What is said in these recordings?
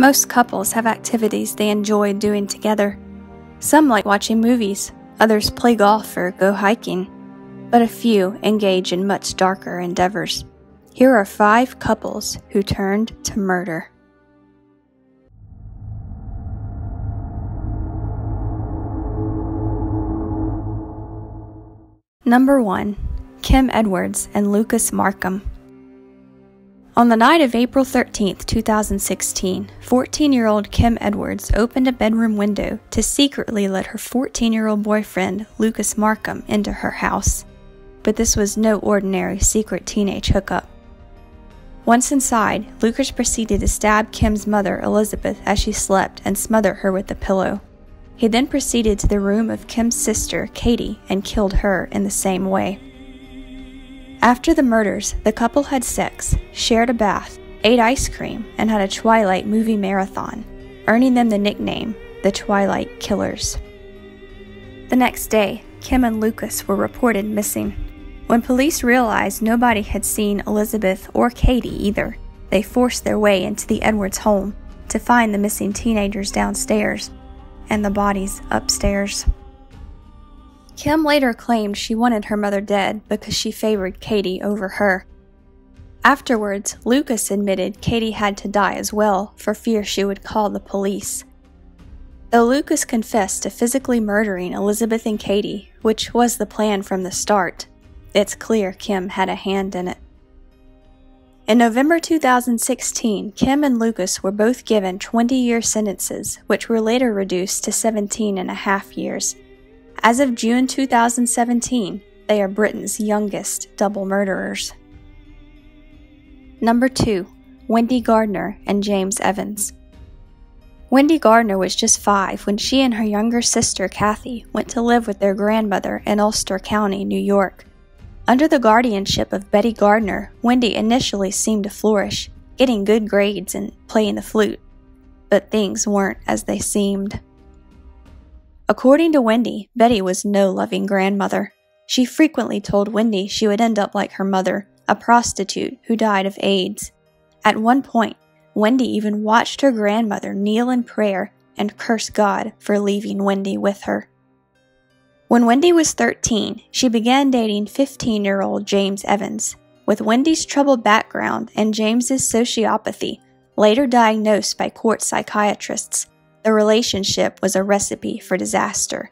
Most couples have activities they enjoy doing together. Some like watching movies, others play golf or go hiking, but a few engage in much darker endeavors. Here are 5 couples who turned to murder. Number 1. Kim Edwards and Lucas Markham. On the night of April 13, 2016, 14-year-old Kim Edwards opened a bedroom window to secretly let her 14-year-old boyfriend, Lucas Markham, into her house. But this was no ordinary secret teenage hookup. Once inside, Lucas proceeded to stab Kim's mother, Elizabeth, as she slept and smother her with a pillow. He then proceeded to the room of Kim's sister, Katie, and killed her in the same way. After the murders, the couple had sex, shared a bath, ate ice cream, and had a Twilight movie marathon, earning them the nickname, the Twilight Killers. The next day, Kim and Lucas were reported missing. When police realized nobody had seen Elizabeth or Katie either, they forced their way into the Edwards home to find the missing teenagers downstairs and the bodies upstairs. Kim later claimed she wanted her mother dead because she favored Katie over her. Afterwards, Lucas admitted Katie had to die as well for fear she would call the police. Though Lucas confessed to physically murdering Elizabeth and Katie, which was the plan from the start, it's clear Kim had a hand in it. In November 2016, Kim and Lucas were both given 20-year sentences, which were later reduced to 17.5 years. As of June 2017, they are Britain's youngest double murderers. Number 2. Wendy Gardner and James Evans. Wendy Gardner was just 5 when she and her younger sister, Kathy, went to live with their grandmother in Ulster County, New York. Under the guardianship of Betty Gardner, Wendy initially seemed to flourish, getting good grades and playing the flute, but things weren't as they seemed. According to Wendy, Betty was no loving grandmother. She frequently told Wendy she would end up like her mother, a prostitute who died of AIDS. At one point, Wendy even watched her grandmother kneel in prayer and curse God for leaving Wendy with her. When Wendy was 13, she began dating 15-year-old James Evans. With Wendy's troubled background and James's sociopathy, later diagnosed by court psychiatrists, the relationship was a recipe for disaster.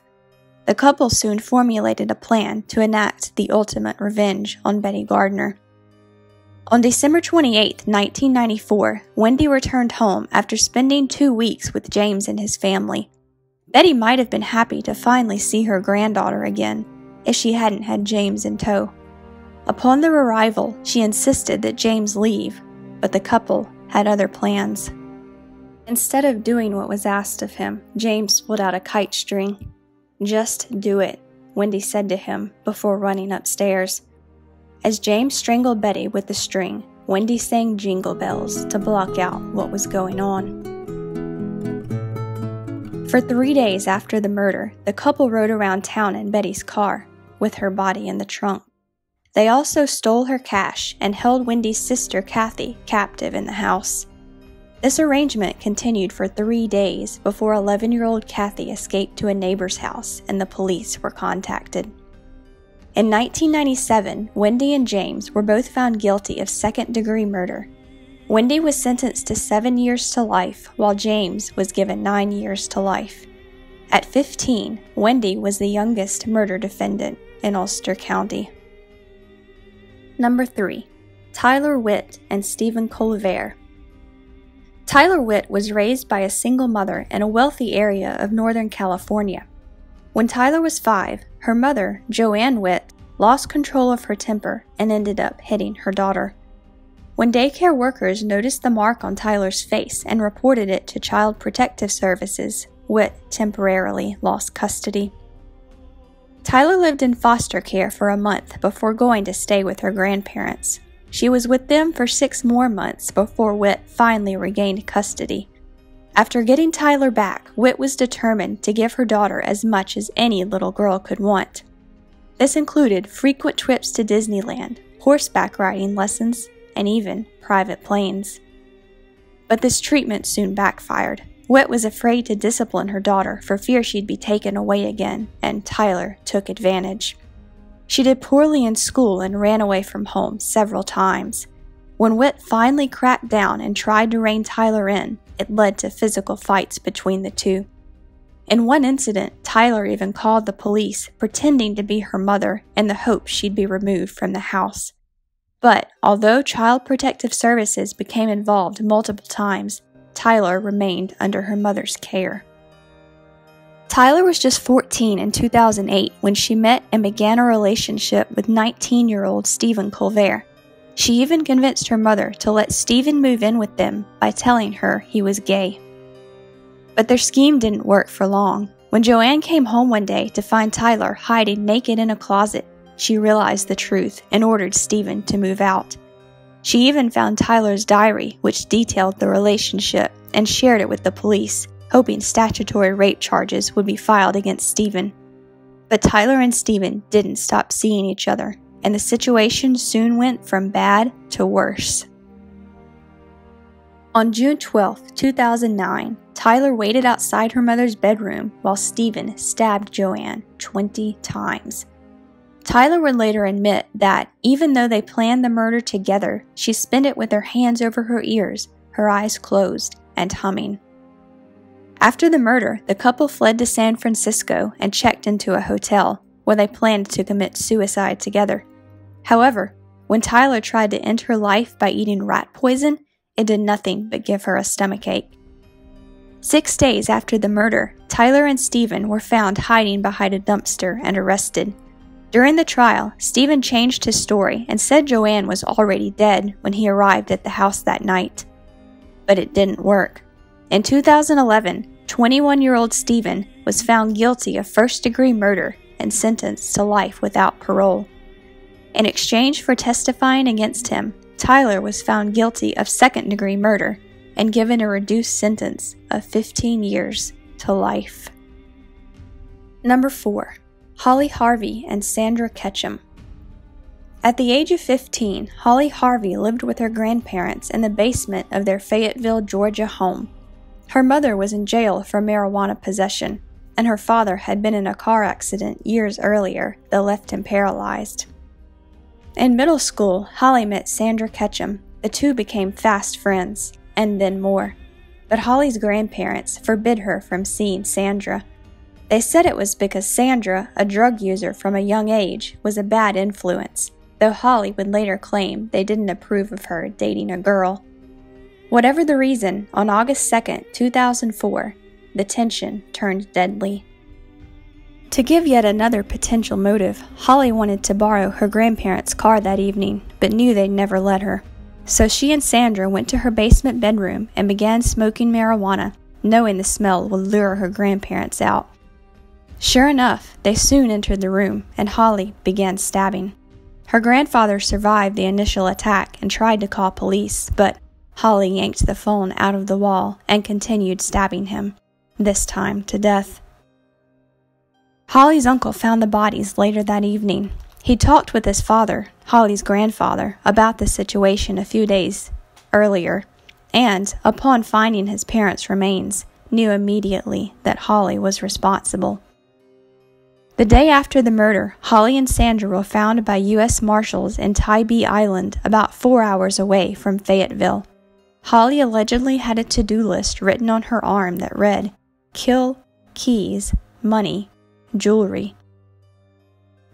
The couple soon formulated a plan to enact the ultimate revenge on Betty Gardner. On December 28, 1994, Wendy returned home after spending 2 weeks with James and his family. Betty might have been happy to finally see her granddaughter again, if she hadn't had James in tow. Upon their arrival, she insisted that James leave, but the couple had other plans. Instead of doing what was asked of him, James pulled out a kite string. "Just do it," Wendy said to him before running upstairs. As James strangled Betty with the string, Wendy sang Jingle Bells to block out what was going on. For 3 days after the murder, the couple rode around town in Betty's car, with her body in the trunk. They also stole her cash and held Wendy's sister, Kathy, captive in the house. This arrangement continued for 3 days before 11-year-old Kathy escaped to a neighbor's house and the police were contacted. In 1997, Wendy and James were both found guilty of second-degree murder. Wendy was sentenced to 7 years to life, while James was given 9 years to life. At 15, Wendy was the youngest murder defendant in Ulster County. Number 3. Tyler Witt and Stephen Colivere. Tyler Witt was raised by a single mother in a wealthy area of Northern California. When Tyler was 5, her mother, Joanne Witt, lost control of her temper and ended up hitting her daughter. When daycare workers noticed the mark on Tyler's face and reported it to Child Protective Services, Witt temporarily lost custody. Tyler lived in foster care for a month before going to stay with her grandparents. She was with them for 6 more months before Witt finally regained custody. After getting Tyler back, Witt was determined to give her daughter as much as any little girl could want. This included frequent trips to Disneyland, horseback riding lessons, and even private planes. but this treatment soon backfired. Witt was afraid to discipline her daughter for fear she'd be taken away again, and Tyler took advantage. She did poorly in school and ran away from home several times. When Witt finally cracked down and tried to rein Tyler in, it led to physical fights between the two. In one incident, Tyler even called the police, pretending to be her mother in the hope she'd be removed from the house. But although Child Protective Services became involved multiple times, Tyler remained under her mother's care. Tyler was just 14 in 2008 when she met and began a relationship with 19-year-old Stephen Colivere. She even convinced her mother to let Stephen move in with them by telling her he was gay. But their scheme didn't work for long. When Joanne came home one day to find Tyler hiding naked in a closet, she realized the truth and ordered Stephen to move out. She even found Tyler's diary, which detailed the relationship, and shared it with the police, hoping statutory rape charges would be filed against Stephen. But Tyler and Stephen didn't stop seeing each other, and the situation soon went from bad to worse. On June 12, 2009, Tyler waited outside her mother's bedroom while Stephen stabbed Joanne 20 times. Tyler would later admit that, even though they planned the murder together, she spent it with her hands over her ears, her eyes closed, and humming. After the murder, the couple fled to San Francisco and checked into a hotel, where they planned to commit suicide together. However, when Tyler tried to end her life by eating rat poison, it did nothing but give her a stomachache. 6 days after the murder, Tyler and Stephen were found hiding behind a dumpster and arrested. During the trial, Stephen changed his story and said Joanne was already dead when he arrived at the house that night. But it didn't work. In 2011, 21-year-old Stephen was found guilty of first-degree murder and sentenced to life without parole. In exchange for testifying against him, Tyler was found guilty of second-degree murder and given a reduced sentence of 15 years to life. Number 4. Holly Harvey and Sandra Ketchum. At the age of 15, Holly Harvey lived with her grandparents in the basement of their Fayetteville, Georgia home. Her mother was in jail for marijuana possession, and her father had been in a car accident years earlier that left him paralyzed. In middle school, Holly met Sandra Ketchum. The two became fast friends, and then more. But Holly's grandparents forbid her from seeing Sandra. They said it was because Sandra, a drug user from a young age, was a bad influence, though Holly would later claim they didn't approve of her dating a girl. Whatever the reason, on August 2, 2004, the tension turned deadly. To give yet another potential motive, Holly wanted to borrow her grandparents' car that evening, but knew they'd never let her. So she and Sandra went to her basement bedroom and began smoking marijuana, knowing the smell would lure her grandparents out. Sure enough, they soon entered the room, and Holly began stabbing. Her grandfather survived the initial attack and tried to call police, but Holly yanked the phone out of the wall and continued stabbing him, this time to death. Holly's uncle found the bodies later that evening. He talked with his father, Holly's grandfather, about the situation a few days earlier, and, upon finding his parents' remains, knew immediately that Holly was responsible. The day after the murder, Holly and Sandra were found by U.S. Marshals in Tybee Island, about 4 hours away from Fayetteville. Holly allegedly had a to-do list written on her arm that read, "Kill, keys, money, jewelry."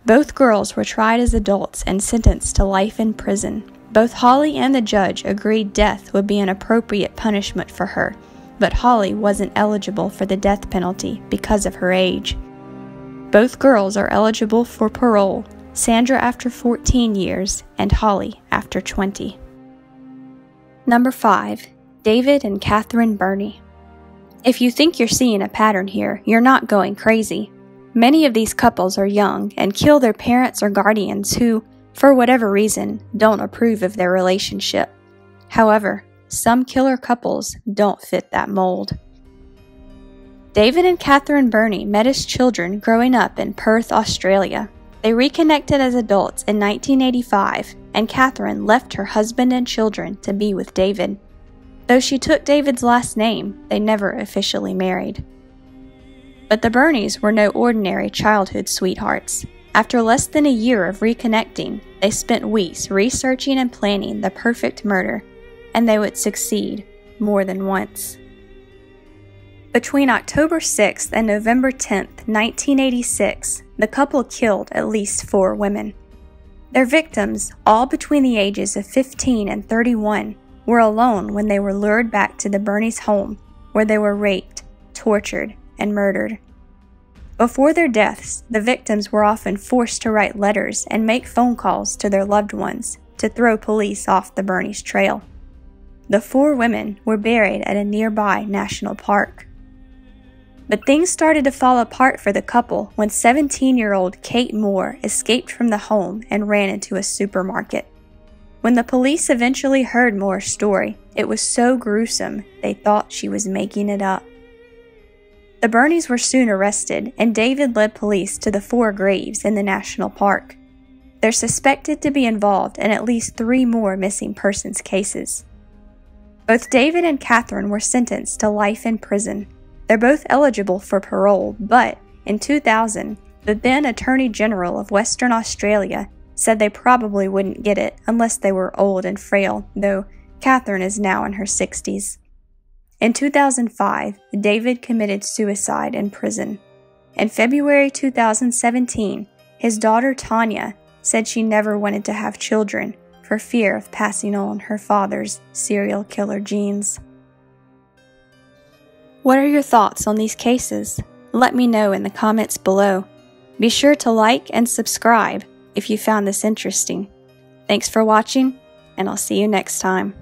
Both girls were tried as adults and sentenced to life in prison. Both Holly and the judge agreed death would be an appropriate punishment for her, but Holly wasn't eligible for the death penalty because of her age. Both girls are eligible for parole, Sandra after 14 years and Holly after 20. Number 5. David and Catherine Birnie. If you think you're seeing a pattern here, you're not going crazy. Many of these couples are young and kill their parents or guardians who, for whatever reason, don't approve of their relationship. However, some killer couples don't fit that mold. David and Catherine Birnie met as children growing up in Perth, Australia. They reconnected as adults in 1985, and Catherine left her husband and children to be with David. Though she took David's last name, they never officially married. But the Birnies were no ordinary childhood sweethearts. After less than a year of reconnecting, they spent weeks researching and planning the perfect murder, and they would succeed more than once. Between October 6th and November 10th, 1986, the couple killed at least 4 women. Their victims, all between the ages of 15 and 31, were alone when they were lured back to the Birnie's home, where they were raped, tortured, and murdered. Before their deaths, the victims were often forced to write letters and make phone calls to their loved ones to throw police off the Birnie's trail. The 4 women were buried at a nearby national park. But things started to fall apart for the couple when 17-year-old Kate Moore escaped from the home and ran into a supermarket. When the police eventually heard Moore's story, it was so gruesome they thought she was making it up. The Birnies were soon arrested, and David led police to the 4 graves in the national park. They're suspected to be involved in at least 3 more missing persons cases. Both David and Catherine were sentenced to life in prison. They're both eligible for parole, but in 2000, the then Attorney General of Western Australia said they probably wouldn't get it unless they were old and frail, though Catherine is now in her 60s. In 2005, David committed suicide in prison. In February 2017, his daughter Tanya said she never wanted to have children for fear of passing on her father's serial killer genes. What are your thoughts on these cases? Let me know in the comments below. Be sure to like and subscribe if you found this interesting. Thanks for watching, and I'll see you next time.